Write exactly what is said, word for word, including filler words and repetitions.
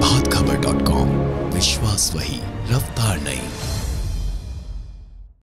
भातखबर dot com, विश्वास वही, रफ्तार नहीं।